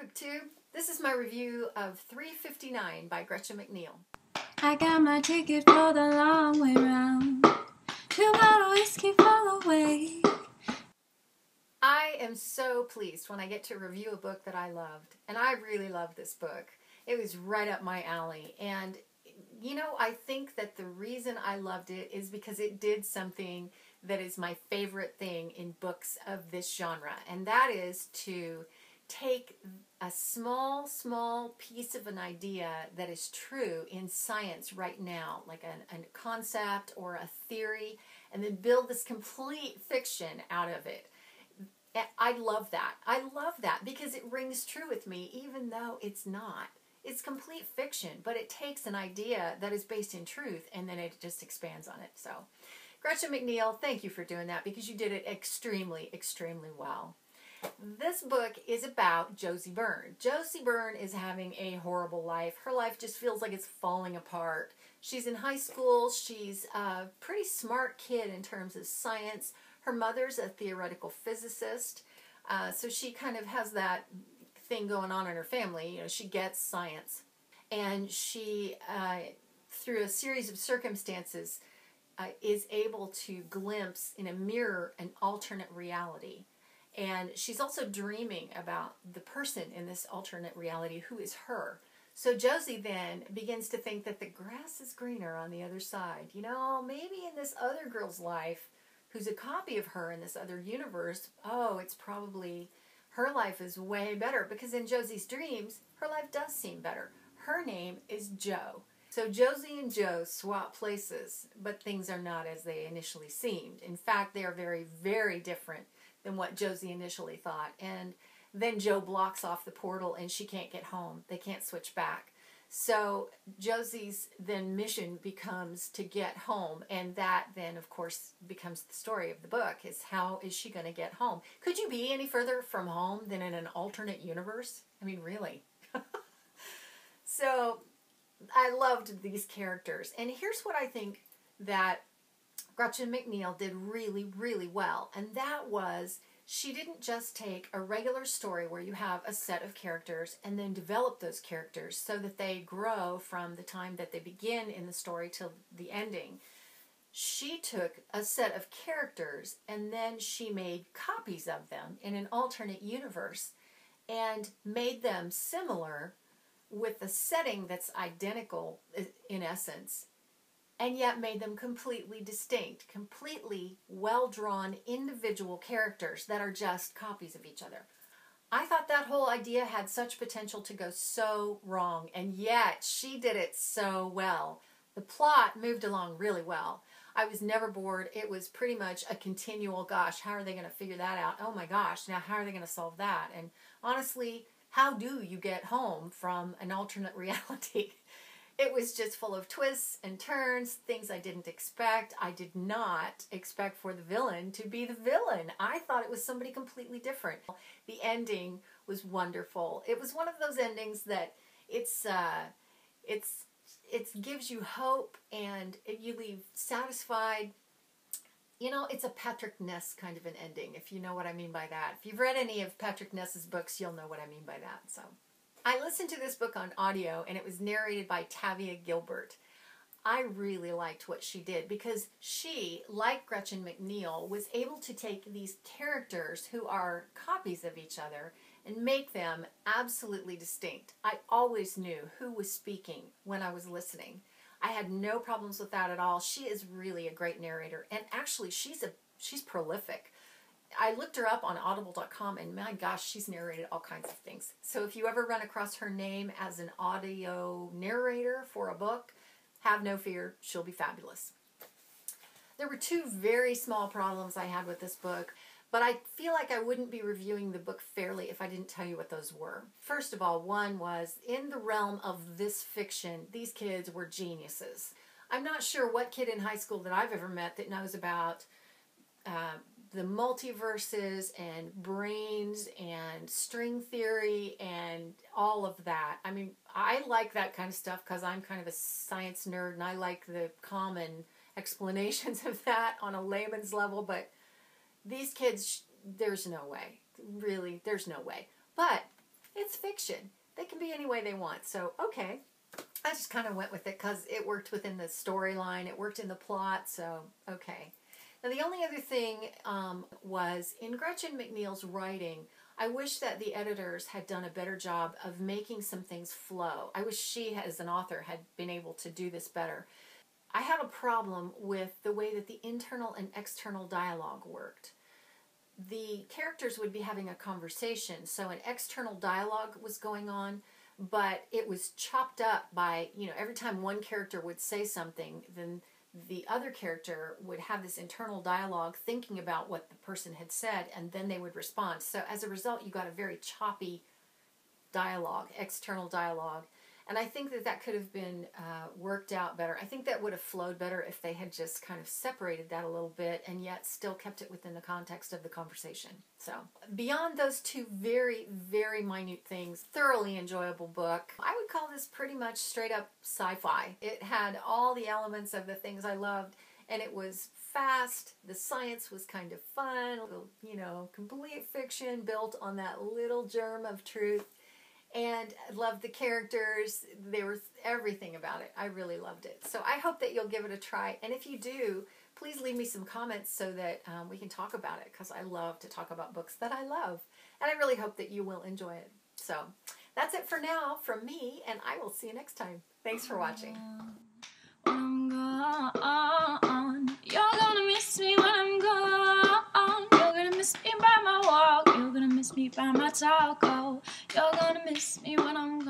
Cookbook 2. This is my review of 3:59 by Gretchen McNeil. I got my ticket for the long way round. 2 bottle whiskey fall away. I am so pleased when I get to review a book that I loved. And I really loved this book. It was right up my alley. And, you know, I think that the reason I loved it is because it did something that is my favorite thing in books of this genre. And that is to take a small piece of an idea that is true in science right now, like a concept or a theory, and then build this complete fiction out of it. I love that. I love that because it rings true with me, even though it's not. It's complete fiction, but it takes an idea that is based in truth, and then it just expands on it. So, Gretchen McNeil, thank you for doing that because you did it extremely, extremely well. This book is about Josie Byrne. Josie Byrne is having a horrible life. Her life just feels like it's falling apart. She's in high school. She's a pretty smart kid in terms of science. Her mother's a theoretical physicist, so she kind of has that thing going on in her family. You know, she gets science. And she, through a series of circumstances, is able to glimpse in a mirror an alternate reality. And she's also dreaming about the person in this alternate reality who is her. So Josie then begins to think that the grass is greener on the other side. You know, maybe in this other girl's life, who's a copy of her in this other universe, oh, it's probably, her life is way better. Because in Josie's dreams, her life does seem better. Her name is Jo. So Josie and Jo swap places, but things are not as they initially seemed. In fact, they are very, very different than what Josie initially thought. And then Jo blocks off the portal and she can't get home. They can't switch back. So Josie's then mission becomes to get home, and that then, of course, becomes the story of the book, is how is she going to get home? Could you be any further from home than in an alternate universe? I mean, really. So I loved these characters. And here's what I think that Gretchen McNeil did really, really well, and that was she didn't just take a regular story where you have a set of characters and then develop those characters so that they grow from the time that they begin in the story till the ending. She took a set of characters and then she made copies of them in an alternate universe and made them similar with a setting that's identical in essence, and yet made them completely distinct, completely well-drawn individual characters that are just copies of each other. I thought that whole idea had such potential to go so wrong, and yet she did it so well. The plot moved along really well. I was never bored. It was pretty much a continual, gosh, how are they going to figure that out? Oh my gosh, now how are they going to solve that? And honestly, how do you get home from an alternate reality? It was just full of twists and turns, things I didn't expect. I did not expect for the villain to be the villain. I thought it was somebody completely different. The ending was wonderful. It was one of those endings that it gives you hope and you leave satisfied. You know, it's a Patrick Ness kind of an ending, if you know what I mean by that. If you've read any of Patrick Ness's books, you'll know what I mean by that. So I listened to this book on audio, and it was narrated by Tavia Gilbert. I really liked what she did because she, like Gretchen McNeil, was able to take these characters who are copies of each other and make them absolutely distinct. I always knew who was speaking when I was listening. I had no problems with that at all. She is really a great narrator, and actually she's prolific. I looked her up on audible.com, and my gosh, she's narrated all kinds of things. So if you ever run across her name as an audio narrator for a book, have no fear, she'll be fabulous. There were 2 very small problems I had with this book, but I feel like I wouldn't be reviewing the book fairly if I didn't tell you what those were. First of all, one was, in the realm of this fiction, these kids were geniuses. I'm not sure what kid in high school that I've ever met that knows about the multiverses and brains and string theory and all of that. I mean, I like that kind of stuff because I'm kind of a science nerd and I like the common explanations of that on a layman's level, but these kids, there's no way. Really, there's no way. But it's fiction. They can be any way they want. So, okay. I just kind of went with it because it worked within the storyline. It worked in the plot. So, okay. Now, the only other thing was in Gretchen McNeil's writing, I wish that the editors had done a better job of making some things flow. I wish she, as an author, had been able to do this better. I had a problem with the way that the internal and external dialogue worked. The characters would be having a conversation, so an external dialogue was going on, but it was chopped up by, you know, every time one character would say something, then the other character would have this internal dialogue thinking about what the person had said, and then they would respond. So as a result, you got a very choppy dialogue, external dialogue. And I think that that could have been worked out better. I think that would have flowed better if they had just kind of separated that a little bit and yet still kept it within the context of the conversation. So beyond those two very, very minute things, thoroughly enjoyable book. I would call this pretty much straight up sci-fi. It had all the elements of the things I loved, and it was fast. The science was kind of fun, you know, complete fiction built on that little germ of truth. And I loved the characters. There was everything about it. I really loved it. So I hope that you'll give it a try. And if you do, please leave me some comments so that we can talk about it, because I love to talk about books that I love. And I really hope that you will enjoy it. So that's it for now from me, and I will see you next time. Thanks for watching. When I'm gone, you're gonna miss me when I'm gone. You're gonna miss me by my walk. You're gonna miss me by my talk. Oh, you're gonna miss me when I'm gone.